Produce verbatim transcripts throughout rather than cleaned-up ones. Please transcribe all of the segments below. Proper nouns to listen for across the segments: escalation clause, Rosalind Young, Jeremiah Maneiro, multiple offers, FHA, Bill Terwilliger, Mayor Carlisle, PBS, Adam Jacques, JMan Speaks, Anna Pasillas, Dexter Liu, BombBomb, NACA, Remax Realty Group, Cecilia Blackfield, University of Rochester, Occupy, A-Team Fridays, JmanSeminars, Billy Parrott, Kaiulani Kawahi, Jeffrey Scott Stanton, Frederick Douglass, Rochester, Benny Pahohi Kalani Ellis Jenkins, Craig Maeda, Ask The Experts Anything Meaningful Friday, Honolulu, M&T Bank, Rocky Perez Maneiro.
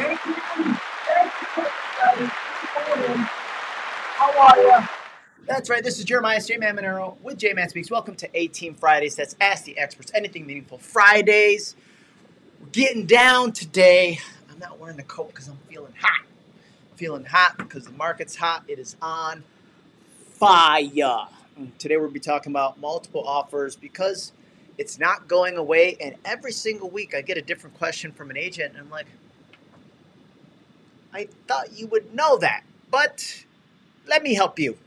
Thank you. Thank you, everybody. Good morning. How are you? That's right. This is Jeremiah J-Man Maneiro with J-Man Speaks. Welcome to A-Team Fridays. That's Ask the Experts, Anything Meaningful Fridays. We're getting down today. I'm not wearing the coat because I'm feeling hot. I'm feeling hot because the market's hot. It is on fire. And today we'll be talking about multiple offers because it's not going away. And every single week I get a different question from an agent. And I'm like, I thought you would know that, but let me help you.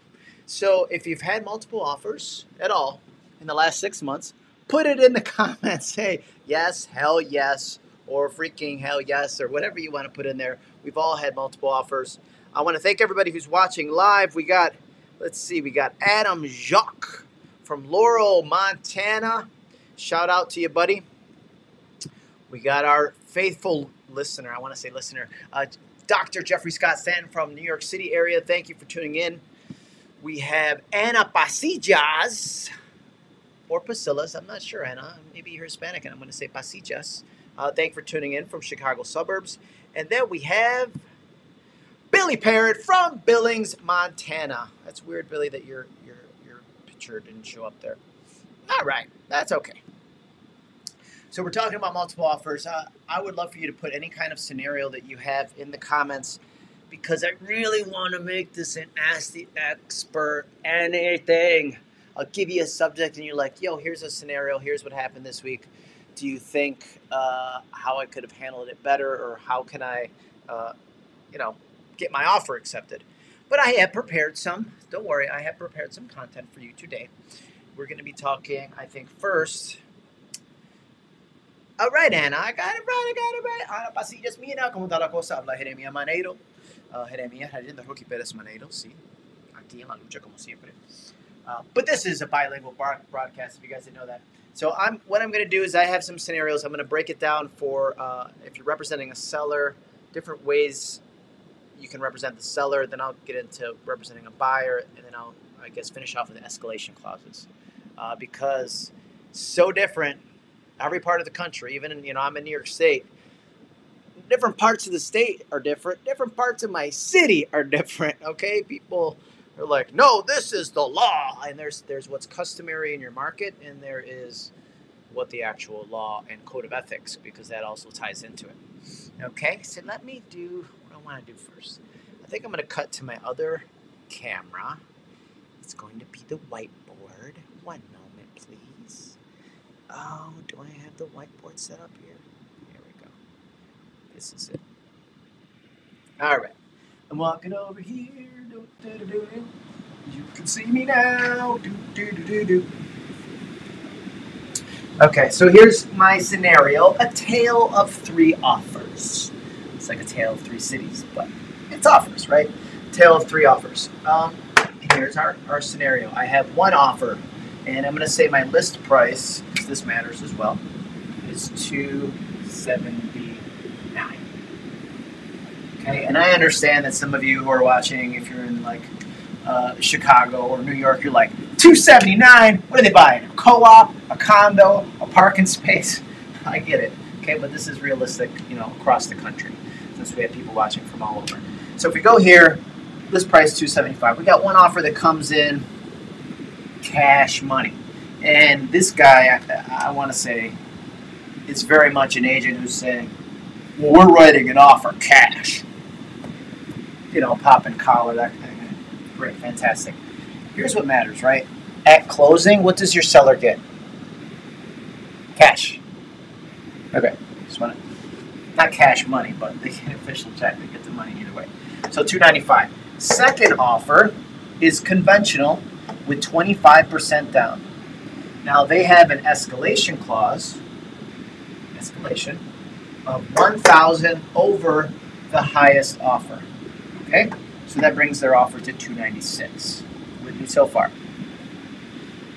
So if you've had multiple offers at all in the last six months, put it in the comments. Say, yes, hell yes, or freaking hell yes, or whatever you want to put in there. We've all had multiple offers. I want to thank everybody who's watching live. We got, let's see, we got Adam Jacques from Laurel, Montana. Shout out to you, buddy. We got our faithful listener. I want to say listener. Uh, Doctor Jeffrey Scott Stanton from New York City area. Thank you for tuning in. We have Anna Pasillas, or Pasillas, I'm not sure, Anna. Maybe you're Hispanic, and I'm going to say Pasillas. Uh, thank you for tuning in from Chicago suburbs. And then we have Billy Parrott from Billings, Montana. That's weird, Billy, that your, your, your picture didn't show up there. All right, that's okay. So we're talking about multiple offers. Uh, I would love for you to put any kind of scenario that you have in the comments, because I really want to make this an Ask the Expert anything. I'll give you a subject and you're like, yo, here's a scenario. Here's what happened this week. Do you think uh, how I could have handled it better, or how can I, uh, you know, get my offer accepted? But I have prepared some. Don't worry. I have prepared some content for you today. We're going to be talking, I think, first. All right, Anna. I got it right. I got it right. Ana Pasillas, mira cómo está la cosa. Habla Jeremiah Maneiro. Uh, Jeremiah Maneiro, Rocky Perez Maneiro, sí. Aquí en la lucha, como siempre. Uh, but this is a bilingual bar broadcast, if you guys didn't know that. So I'm, what I'm going to do is I have some scenarios. I'm going to break it down for uh, if you're representing a seller, different ways you can represent the seller. Then I'll get into representing a buyer, and then I'll, I guess, finish off with the escalation clauses. Uh, because so different, every part of the country, even in, you know, I'm in New York State. Different parts of the state are different. Different parts of my city are different, okay? People are like, no, this is the law. And there's there's what's customary in your market, and there is what the actual law and code of ethics, because that also ties into it. Okay, so let me do what I want to do first. I think I'm going to cut to my other camera. It's going to be the whiteboard. One moment, please. Oh, do I have the whiteboard set up here? This is it. All right. I'm walking over here. Do, do, do, do, do. You can see me now. Do, do, do, do, do. Okay, so here's my scenario. A tale of three offers. It's like a tale of three cities, but it's offers, right? Tale of three offers. Um, here's our, our scenario. I have one offer, and I'm going to say my list price, because this matters as well, is two seventy. Okay, and I understand that some of you who are watching, if you're in like uh, Chicago or New York, you're like, two seventy-nine, what are they buying? A co-op, a condo, a parking space? I get it, okay, but this is realistic, you know, across the country, since we have people watching from all over. So if we go here, list price two seventy-five. We got one offer that comes in cash money. And this guy, I, I want to say, is very much an agent who's saying, well, we're writing an offer cash. You know, pop and collar, that kind of thing. Great, fantastic. Here's what matters, right? At closing, what does your seller get? Cash. Okay. Just want to, not cash money, but they get an official check. They get the money either way. So two ninety-five. Second offer is conventional with twenty-five percent down. Now they have an escalation clause. Escalation. Of one thousand over the highest offer. Okay, so that brings their offer to two ninety-six. With you so far.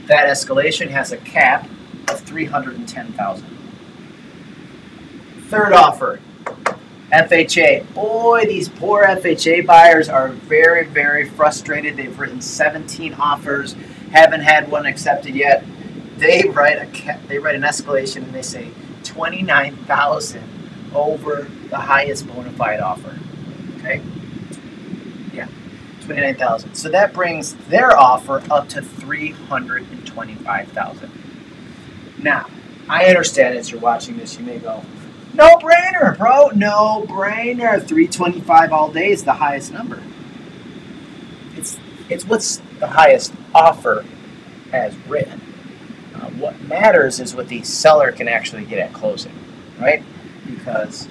That escalation has a cap of three hundred ten thousand. Third offer, F H A. Boy, these poor F H A buyers are very, very frustrated. They've written seventeen offers, haven't had one accepted yet. They write a cap, they write an escalation, and they say twenty-nine thousand. Over the highest bona fide offer. Okay? Yeah, twenty-nine thousand dollars. So that brings their offer up to three hundred twenty-five thousand dollars. Now, I understand as you're watching this, you may go, no brainer, bro, no brainer. three twenty-five all day is the highest number. It's it's what's the highest offer as written. Uh, what matters is what the seller can actually get at closing, right? Because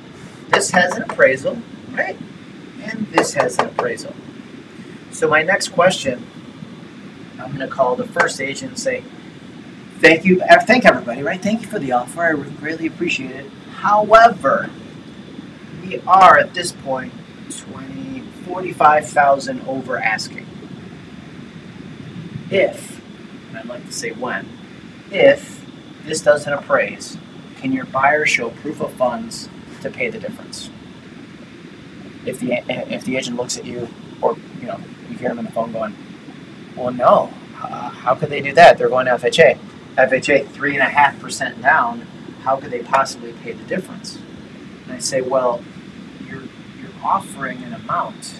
this has an appraisal, right? And this has an appraisal. So my next question, I'm going to call the first agent and say, thank you, thank everybody, right? Thank you for the offer. I greatly appreciate it. However, we are at this point twenty, forty-five thousand over asking. If, and I'd like to say when, if this doesn't appraise, can your buyer show proof of funds to pay the difference? If the if the agent looks at you, or you know, you hear them on the phone going, "Well, no, uh, how could they do that? They're going to F H A. F H A three and a half percent down. How could they possibly pay the difference?" And I say, well, you're, you're offering an amount.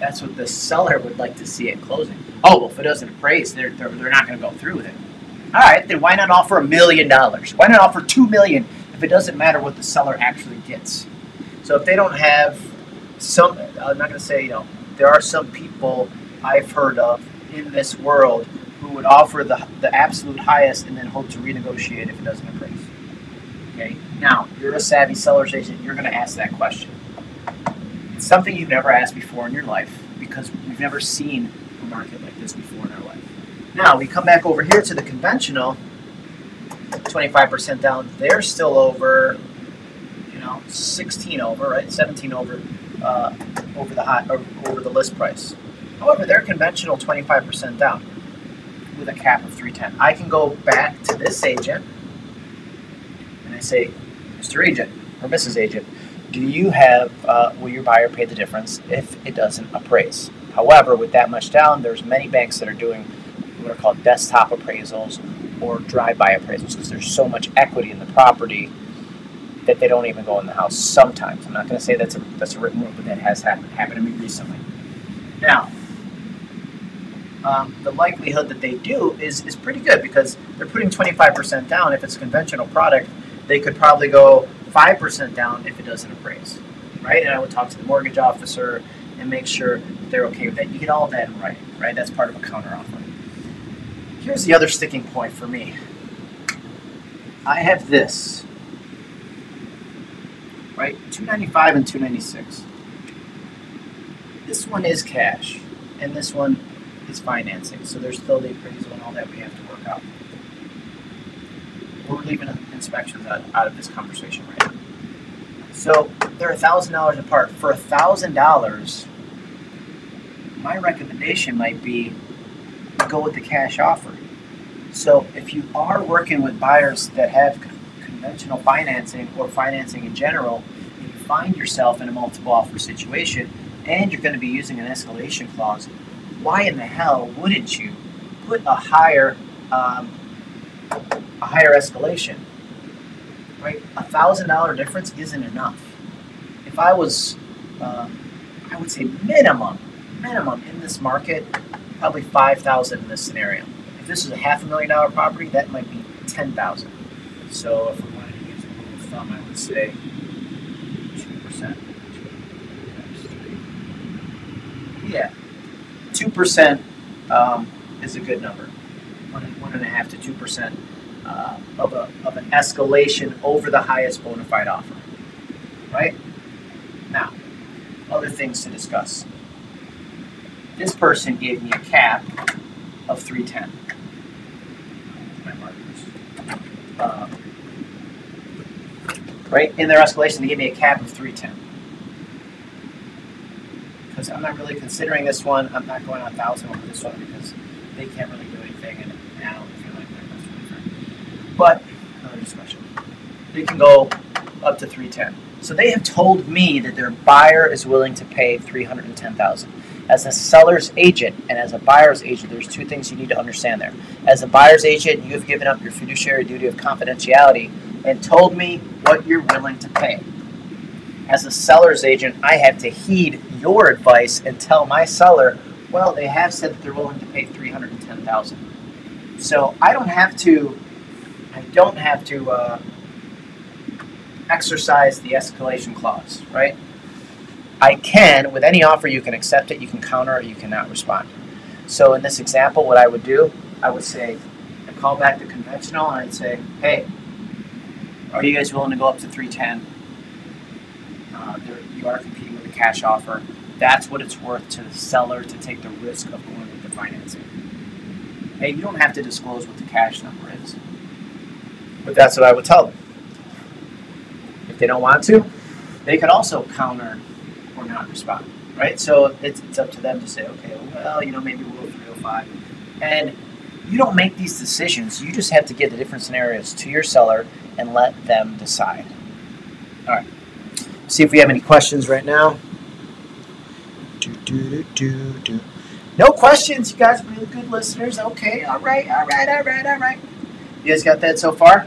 That's what the seller would like to see at closing. Oh, well, if it doesn't appraise, they're, they're, they're not going to go through with it. All right, then why not offer a million dollars? Why not offer two million if it doesn't matter what the seller actually gets? So if they don't have some, I'm not going to say, you know, there are some people I've heard of in this world who would offer the, the absolute highest and then hope to renegotiate if it doesn't appraise. Okay. Now, you're a savvy seller's agent, you're going to ask that question. It's something you've never asked before in your life because we've never seen a market like this before in our life. Now, we come back over here to the conventional, twenty-five percent down, they're still over, you know, sixteen over, right, seventeen over, uh, over, the hot, over the list price. However, they're conventional twenty-five percent down with a cap of three ten. I can go back to this agent. I say, Mister Agent or Missus Agent, do you have, uh, will your buyer pay the difference if it doesn't appraise? However, with that much down, there's many banks that are doing what are called desktop appraisals or drive-by appraisals because there's so much equity in the property that they don't even go in the house sometimes. I'm not going to say that's a, that's a written word, but that has happened, happened to me recently. Now, Um, the likelihood that they do is, is pretty good because they're putting twenty-five percent down. If it's a conventional product, they could probably go five percent down if it doesn't appraise, right? And I would talk to the mortgage officer and make sure that they're okay with that. You get all that in writing, right? That's part of a counteroffer. Here's the other sticking point for me. I have this, right? two ninety-five and two ninety-six. This one is cash, and this one is financing, so there's still the appraisal and all that we have to work out. We're leaving inspections out, out of this conversation right now. So they're a thousand dollars apart. For a thousand dollars, my recommendation might be go with the cash offer. So if you are working with buyers that have conventional financing or financing in general, and you find yourself in a multiple offer situation, and you're going to be using an escalation clause, why in the hell wouldn't you put a higher, um, a higher escalation? Right, a thousand dollar difference isn't enough. If I was, uh, I would say minimum, minimum in this market, probably five thousand in this scenario. If this is a half a million dollar property, that might be ten thousand. So if we wanted to use a rule of thumb, I would say two percent. Yeah. two percent um, is a good number, one, one and a half to two percent uh, of, a, of an escalation over the highest bona fide offer, right? Now, other things to discuss. This person gave me a cap of three ten. My markers. Uh, right? In their escalation, they gave me a cap of three ten. Because I'm not really considering this one. I'm not going on one thousand over this one because they can't really do anything, and I don't feel like they're best really fair. But, another discussion. They can go up to three ten. So they have told me that their buyer is willing to pay three hundred ten thousand dollars. As a seller's agent and as a buyer's agent, there's two things you need to understand there. As a buyer's agent, you have given up your fiduciary duty of confidentiality and told me what you're willing to pay. as a seller's agent, I have to heed your advice and tell my seller, well, they have said that they're willing to pay three hundred ten thousand dollars. So I don't have to, I don't have to uh, exercise the escalation clause, right? I can, with any offer, you can accept it, you can counter, or you cannot respond. So in this example, what I would do, I would say, I call back the conventional, and I'd say, hey, are you guys willing to go up to three ten? Uh, you are competing with a cash offer. That's what it's worth to the seller to take the risk of going with the financing. Hey, you don't have to disclose what the cash number is. But that's what I would tell them. If they don't want to, they could also counter or not respond, right? So it's, it's up to them to say, okay, well, you know, maybe we'll go three oh five. And you don't make these decisions. You just have to give the different scenarios to your seller and let them decide. All right. See if we have any questions right now. Do, do, do, do. No questions, you guys are really good listeners. Okay, all right, all right, all right, all right. You guys got that so far?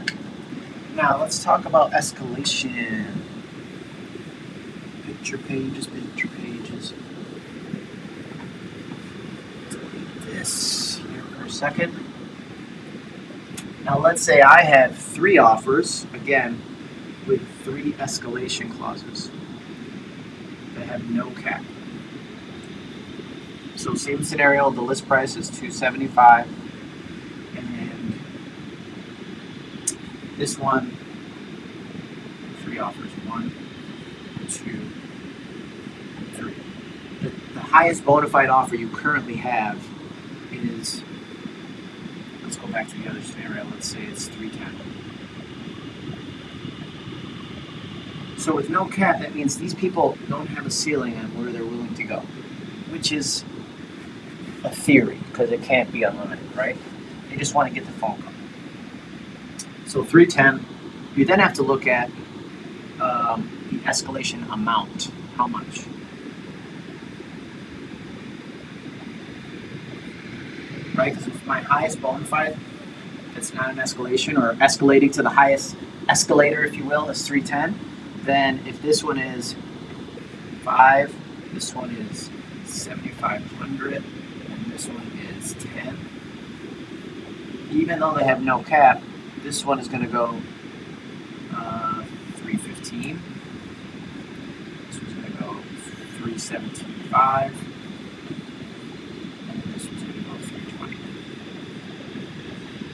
Now, let's talk about escalation. Picture pages, picture pages. Delete this here for a second. Now, let's say I have three offers, again, with three escalation clauses that have no cap. So same scenario, the list price is two seventy-five, and this one, three offers, one, two, three. The, the highest bona fide offer you currently have is, let's go back to the other scenario, let's say it's three ten. So with no cap, that means these people don't have a ceiling on where they're willing to go, which is a theory, because it can't be unlimited, right? They just want to get the phone call. So three ten, you then have to look at um, the escalation amount, how much. Right, because if my highest bona fide, that's not an escalation, or escalating to the highest escalator, if you will, is three ten, then if this one is five, this one is seventy-five hundred, and this one is ten. Even though they have no cap, this one is going to go uh, three fifteen. This one's going to go three seventeen five, and this one's going to go three twenty.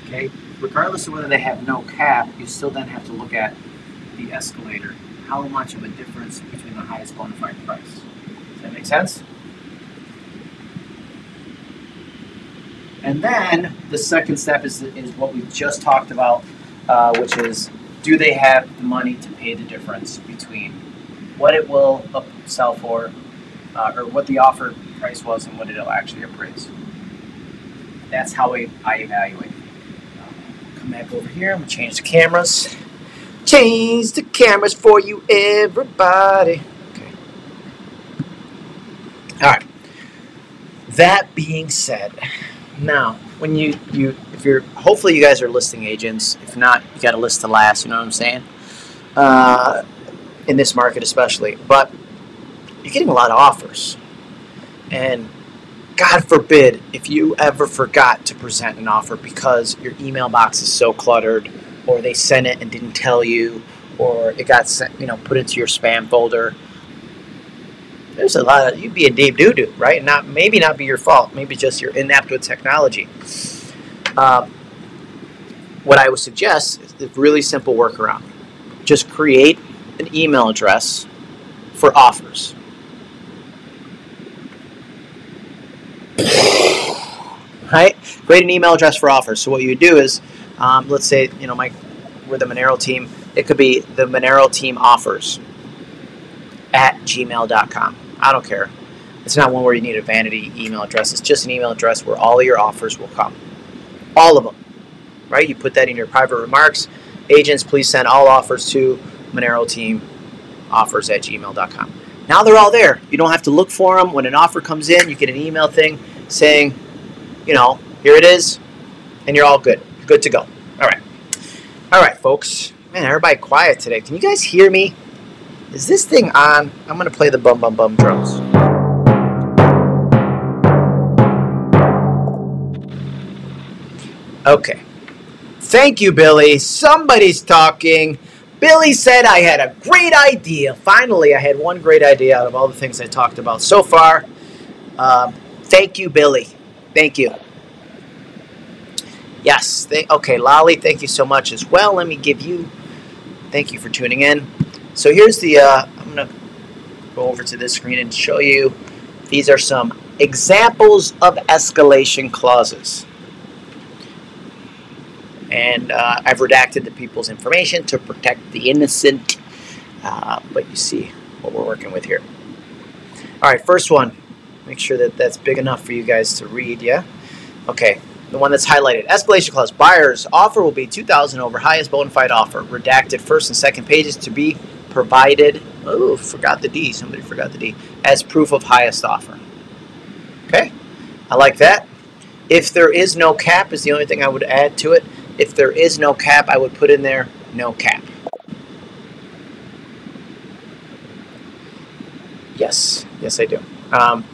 Okay, regardless of whether they have no cap, you still then have to look at the escalator. How much of a difference between the highest bona fide price? Does that make sense? And then the second step is, is what we just talked about, uh, which is, do they have the money to pay the difference between what it will sell for, uh, or what the offer price was and what it'll actually appraise? That's how I, I evaluate. Um, come back over here. I'm going to change the cameras. Change the cameras for you, everybody. Okay. All right. That being said, now, when you, you, if you're, hopefully you guys are listing agents. If not, you got to list to last, you know what I'm saying? Uh, in this market especially. But you're getting a lot of offers. And God forbid if you ever forgot to present an offer because your email box is so cluttered, or they sent it and didn't tell you, or it got sent, you know, put into your spam folder. There's a lot of, you'd be in deep doo-doo, right? Not, maybe not be your fault. Maybe just you're inept with technology. Uh, what I would suggest is a really simple workaround. Just create an email address for offers. Right? Create an email address for offers. So what you do is, um, let's say, you know, Mike, we're the Maneiro team. It could be the Maneiro team offers at gmail dot com. I don't care. It's not one where you need a vanity email address. It's just an email address where all of your offers will come. All of them. Right? You put that in your private remarks. Agents, please send all offers to Maneiro Team offers at gmail dot com. Now they're all there. You don't have to look for them. When an offer comes in, you get an email thing saying, you know, here it is, and you're all good. You're good to go. All right. All right, folks. Man, everybody quiet today. Can you guys hear me? Is this thing on? I'm going to play the bum bum bum drums. Okay. Thank you, Billy. Somebody's talking. Billy said I had a great idea. Finally, I had one great idea out of all the things I talked about so far. Um, thank you, Billy. Thank you. Yes. Th okay, Lolly, thank you so much as well. Let me give you... Thank you for tuning in. So here's the... Uh, I'm going to go over to this screen and show you. These are some examples of escalation clauses. And uh, I've redacted the people's information to protect the innocent. Uh, but you see what we're working with here. All right, first one. Make sure that that's big enough for you guys to read, yeah? Okay, the one that's highlighted. Escalation clause. Buyer's offer will be two thousand dollars over highest bona fide offer. Redacted first and second pages to be provided. Oh, forgot the D. Somebody forgot the D. As proof of highest offer. Okay, I like that. If there is no cap is the only thing I would add to it. If there is no cap, I would put in there no cap. Yes, yes I do. Um,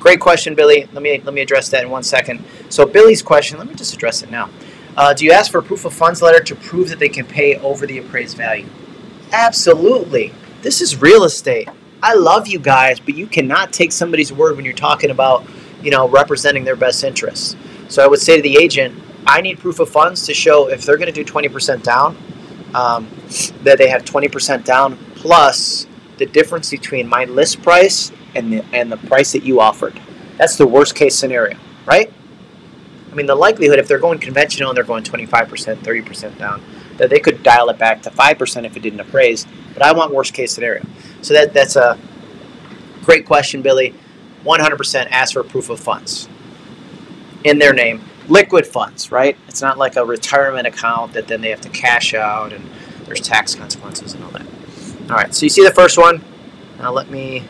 Great question, Billy. Let me let me address that in one second. So Billy's question, let me just address it now. Uh, do you ask for a proof of funds letter to prove that they can pay over the appraised value? Absolutely. This is real estate. I love you guys, but you cannot take somebody's word when you're talking about, you know, representing their best interests. So I would say to the agent, I need proof of funds to show if they're going to do twenty percent down, um, that they have twenty percent down plus the difference between my list price and the, and the price that you offered. That's the worst case scenario, right? I mean, the likelihood if they're going conventional and they're going twenty-five percent, thirty percent down, that they could dial it back to five percent if it didn't appraise, but I want worst case scenario. So that that's a great question, Billy. one hundred percent ask for proof of funds in their name. Liquid funds, right? It's not like a retirement account that then they have to cash out and there's tax consequences and all that. All right, so you see the first one. Now let me...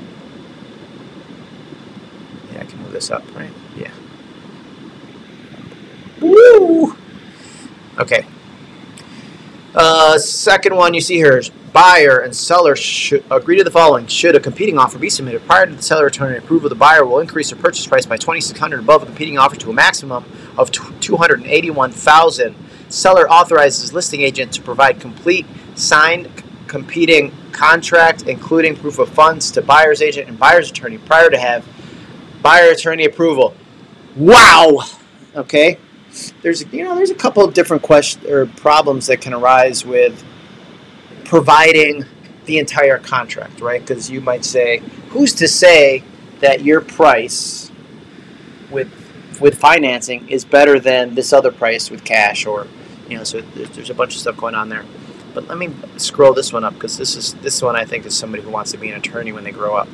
I can move this up, right? Yeah. Woo! Okay. Uh, second one you see here is buyer and seller should agree to the following. Should a competing offer be submitted prior to the seller returning approval, the buyer will increase their purchase price by twenty-six hundred dollars above a competing offer to a maximum of two hundred eighty-one thousand dollars. Seller authorizes listing agent to provide complete signed competing contract, including proof of funds, to buyer's agent and buyer's attorney prior to have buyer attorney approval. Wow. Okay. There's you know there's a couple of different questions or problems that can arise with providing the entire contract, right? Because you might say, who's to say that your price with with financing is better than this other price with cash, or you know, so there's a bunch of stuff going on there. But let me scroll this one up because this is this one I think is somebody who wants to be an attorney when they grow up.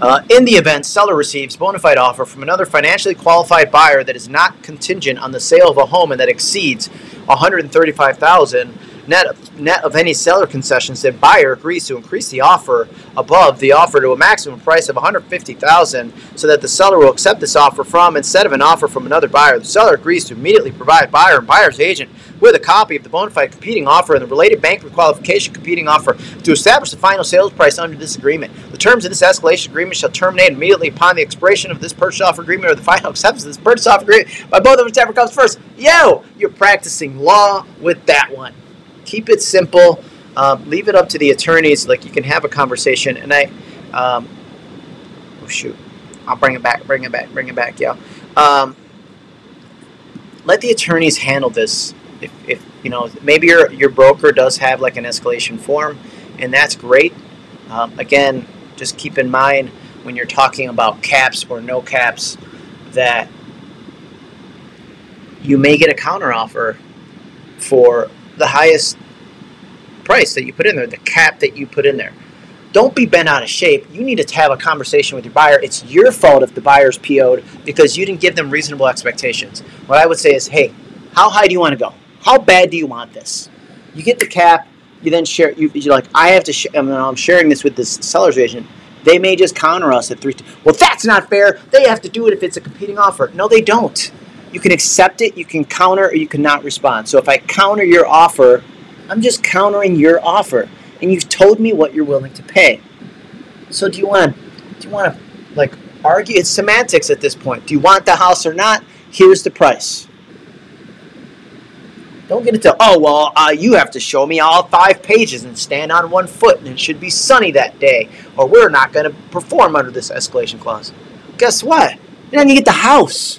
Uh, in the event seller receives bona fide offer from another financially qualified buyer that is not contingent on the sale of a home and that exceeds one hundred thirty-five thousand dollars net of, net of any seller concessions, then buyer agrees to increase the offer above the offer to a maximum price of one hundred fifty thousand dollars so that the seller will accept this offer from instead of an offer from another buyer. The seller agrees to immediately provide buyer and buyer's agent with a copy of the bona fide competing offer and the related bank requalification competing offer to establish the final sales price under this agreement. The terms of this escalation agreement shall terminate immediately upon the expiration of this purchase offer agreement or the final acceptance of this purchase offer agreement by both of whichever comes first. Yo, you're practicing law with that one. Keep it simple. Uh, leave it up to the attorneys. Like you can have a conversation. And I, um, oh shoot, I'll bring it back, bring it back, bring it back, yeah. Um, let the attorneys handle this. If, if you know, maybe your your broker does have like an escalation form, and that's great. Um, again, just keep in mind when you're talking about caps or no caps that you may get a counteroffer for the highest price that you put in there, the cap that you put in there. Don't be bent out of shape. You need to have a conversation with your buyer. It's your fault if the buyer's P O'd because you didn't give them reasonable expectations. What I would say is, hey, how high do you want to go? How bad do you want this? You get the cap. You then share. You, you're like, I have to. Sh I mean, I'm sharing this with this seller's agent. They may just counter us at three. Well, that's not fair. They have to do it if it's a competing offer. No, they don't. You can accept it. You can counter, or you cannot respond. So if I counter your offer, I'm just countering your offer. and you've told me what you're willing to pay. So do you want to, do you want to like argue? It's semantics at this point. Do you want the house or not? Here's the price. Don't get into, oh, well, uh, you have to show me all five pages and stand on one foot, and it should be sunny that day, or we're not going to perform under this escalation clause. Guess what? And then you get the house.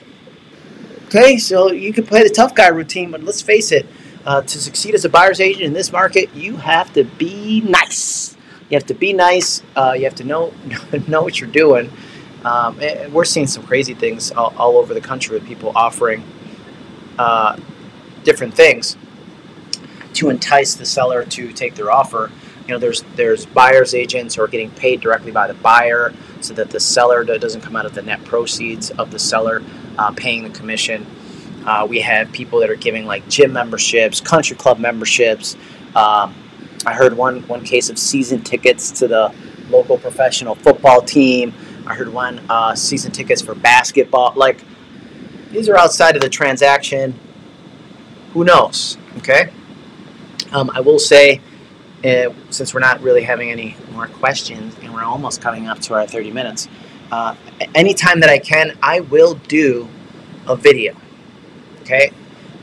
Okay, so you can play the tough guy routine, but let's face it, uh, to succeed as a buyer's agent in this market, you have to be nice. You have to be nice. Uh, you have to know know what you're doing. Um, and we're seeing some crazy things all, all over the country with people offering uh, different things to entice the seller to take their offer. You know, there's there's buyer's agents who are getting paid directly by the buyer so that the seller doesn't come out of the net proceeds of the seller uh, paying the commission. Uh, we have people that are giving like gym memberships, country club memberships. Um, I heard one one case of season tickets to the local professional football team. I heard one uh, season tickets for basketball. Like, these are outside of the transaction. Who knows? Okay. Um, I will say, uh, since we're not really having any more questions, and we're almost coming up to our thirty minutes, uh, anytime that I can, I will do a video. Okay.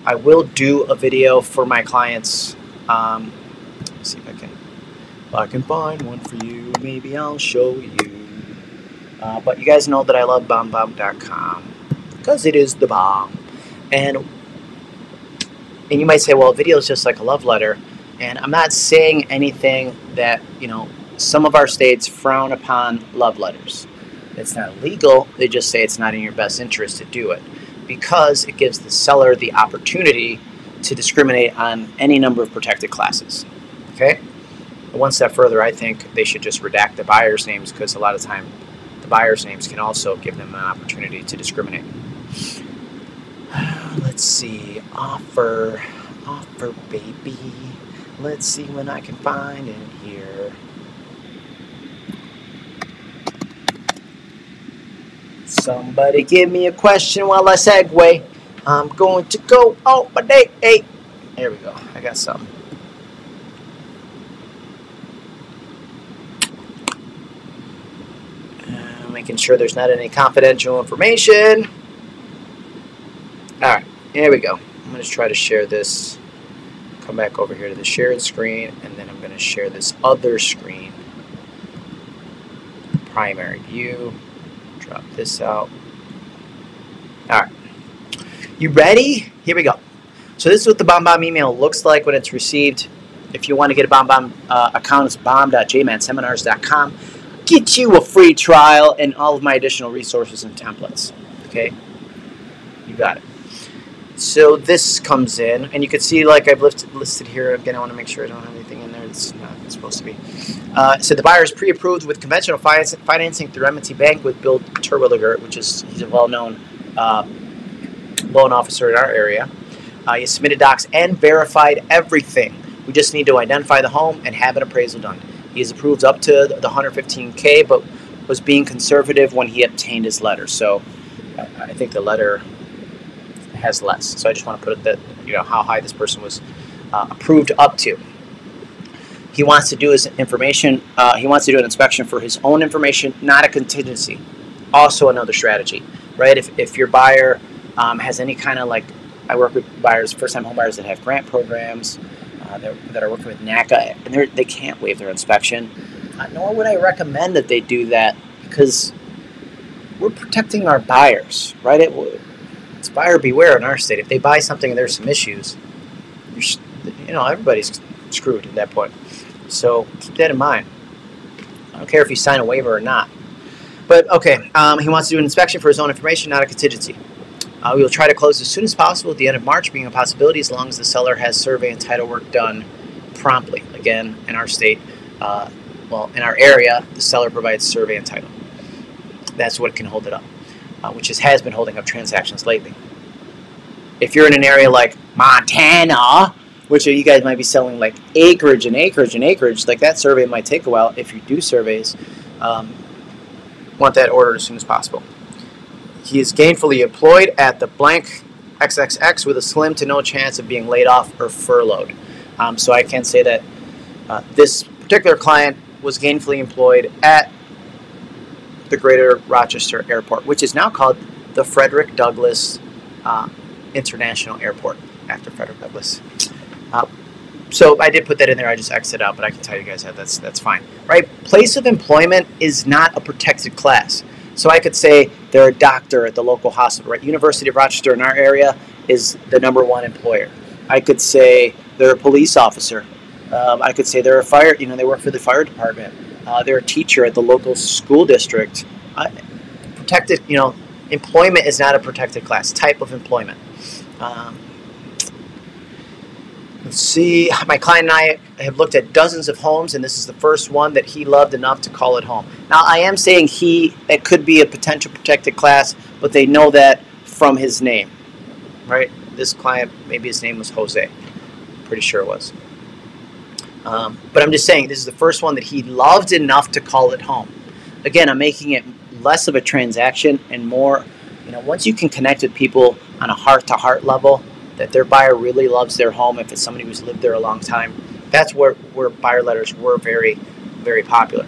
I will do a video for my clients. Um, let's see if I can, if I can find one for you. Maybe I'll show you. Uh, but you guys know that I love bomb bomb dot com because it is the bomb. And and you might say, well, a video is just like a love letter. And I'm not saying anything that, you know, some of our states frown upon love letters. It's not illegal. They just say it's not in your best interest to do it because it gives the seller the opportunity to discriminate on any number of protected classes. Okay? But one step further, I think they should just redact the buyer's names because a lot of time buyers' names can also give them an opportunity to discriminate. Let's see. Offer. Offer, baby. Let's see when I can find in here. Somebody give me a question while I segue. I'm going to go all day. Hey. There we go. I got something. Making sure there's not any confidential information. All right, here we go. I'm going to try to share this. Come back over here to the shared screen, and then I'm going to share this other screen. Primary view. Drop this out. All right. You ready? Here we go. So this is what the BombBomb email looks like when it's received. If you want to get a BombBomb uh, account, it's bomb dot j man seminars dot com. Get you a free trial and all of my additional resources and templates. Okay, you got it. So this comes in, and you can see like I've listed, listed here. Again, I want to make sure I don't have anything in there that's not supposed to be. Uh, so the buyer is pre-approved with conventional finance, financing through M and T Bank with Bill Terwilliger, which is he's a well-known uh, loan officer in our area. Uh, you submitted docs and verified everything. We just need to identify the home and have an appraisal done. He is approved up to the one hundred fifteen K, but was being conservative when he obtained his letter. So I think the letter has less. So I just want to put it that, you know, how high this person was uh, approved up to. He wants to do his information. Uh, he wants to do an inspection for his own information, not a contingency. Also another strategy, right? If, if your buyer um, has any kind of like, I work with buyers, first-time home buyers that have grant programs, Uh, that are working with NACA, and they can't waive their inspection. Uh, nor would I recommend that they do that because we're protecting our buyers, right? It, it's buyer beware in our state. If they buy something and there's some issues, you're, you know, everybody's screwed at that point. So keep that in mind. I don't care if you sign a waiver or not. But okay, um, he wants to do an inspection for his own information, not a contingency. Uh, we will try to close as soon as possible at the end of March, being a possibility as long as the seller has survey and title work done promptly. Again, in our state, uh, well, in our area, the seller provides survey and title. That's what can hold it up, uh, which is, has been holding up transactions lately. If you're in an area like Montana, which you guys might be selling like acreage and acreage and acreage, like that survey might take a while if you do surveys. Um, want that ordered as soon as possible. He is gainfully employed at the blank triple X with a slim to no chance of being laid off or furloughed. Um, so I can say that uh, this particular client was gainfully employed at the Greater Rochester Airport, which is now called the Frederick Douglass uh, International Airport, after Frederick Douglass. Uh, so I did put that in there. I just exited out, but I can tell you guys that that's, that's fine. Right? Place of employment is not a protected class. So I could say they're a doctor at the local hospital. Right? University of Rochester in our area is the number one employer. I could say they're a police officer. Um, I could say they're a fire, you know, they work for the fire department. Uh, they're a teacher at the local school district. Uh, protected, you know, employment is not a protected class, type of employment. Um, let's see, my client and I have looked at dozens of homes, and this is the first one that he loved enough to call it home. Now, I am saying he, it could be a potential protected class, but they know that from his name, right? This client, maybe his name was Jose. Pretty sure it was. Um, but I'm just saying this is the first one that he loved enough to call it home. Again, I'm making it less of a transaction and more, you know, once you can connect with people on a heart-to-heart level, that their buyer really loves their home, if it's somebody who's lived there a long time, that's where, where buyer letters were very, very popular.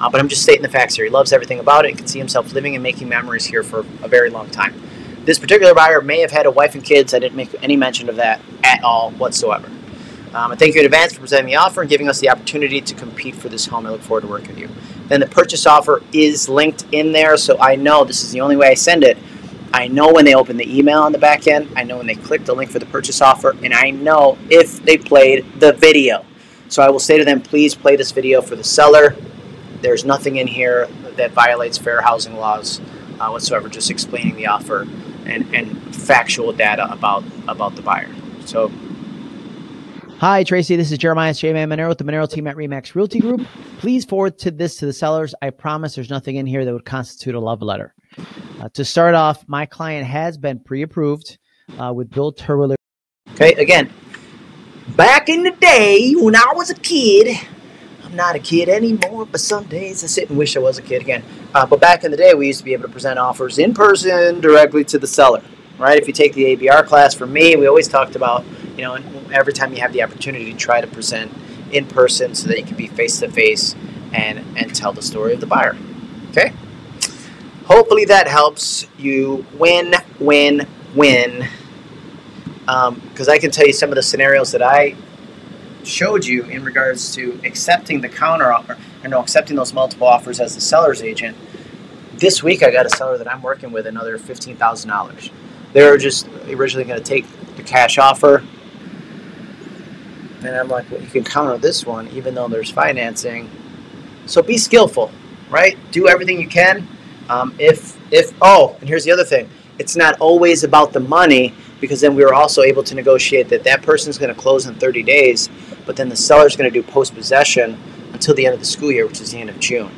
Uh, but I'm just stating the facts here. He loves everything about it and can see himself living and making memories here for a very long time. This particular buyer may have had a wife and kids. I didn't make any mention of that at all whatsoever. Um, and thank you in advance for presenting the offer and giving us the opportunity to compete for this home. I look forward to working with you. Then the purchase offer is linked in there, so I know this is the only way I send it. I know when they open the email on the back end. I know when they click the link for the purchase offer, and I know if they played the video. So I will say to them, please play this video for the seller. There's nothing in here that violates fair housing laws uh, whatsoever, just explaining the offer and, and factual data about, about the buyer. So... Hi, Tracy. This is Jeremiah J-Man Maneiro with the Maneiro team at Remax Realty Group. Please forward to this to the sellers. I promise there's nothing in here that would constitute a love letter. Uh, to start off, my client has been pre-approved uh, with Bill Terwilliger. Okay, again, back in the day when I was a kid, I'm not a kid anymore, but some days I sit and wish I was a kid again. Uh, but back in the day, we used to be able to present offers in person directly to the seller. Right? If you take the A B R class from me, we always talked about, you know, every time you have the opportunity, try to present in person so that you can be face-to-face and, and tell the story of the buyer. Okay? Hopefully that helps you win, win, win. Because um, I can tell you some of the scenarios that I showed you in regards to accepting the counter offer, or no, accepting those multiple offers as the seller's agent. This week I got a seller that I'm working with another fifteen thousand dollars. They were just originally going to take the cash offer. And I'm like, well, you can counter this one, even though there's financing. So be skillful, right? Do everything you can. Um, if, if, oh, and here's the other thing. It's not always about the money, because then we were also able to negotiate that that person's going to close in thirty days, but then the seller's going to do post-possession until the end of the school year, which is the end of June.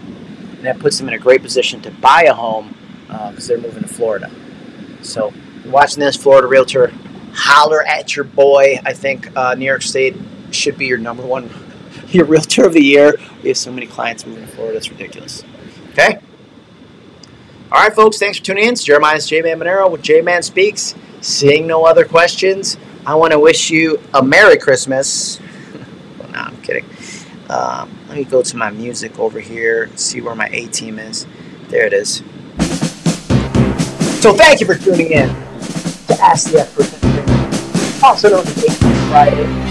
And that puts them in a great position to buy a home because uh, they're moving to Florida. So if you're watching this, Florida realtor, holler at your boy. I think uh, New York State should be your number one your realtor of the year. We have so many clients moving to Florida, it's ridiculous. Okay? All right, folks, thanks for tuning in. It's Jeremiah's J-Man Maneiro with J-Man Speaks. Seeing no other questions, I want to wish you a Merry Christmas. Well, no, I'm kidding. Um, let me go to my music over here, see where my A-Team is. There it is. So thank you for tuning in to Ask the Expert, also known as A-Team Fridays.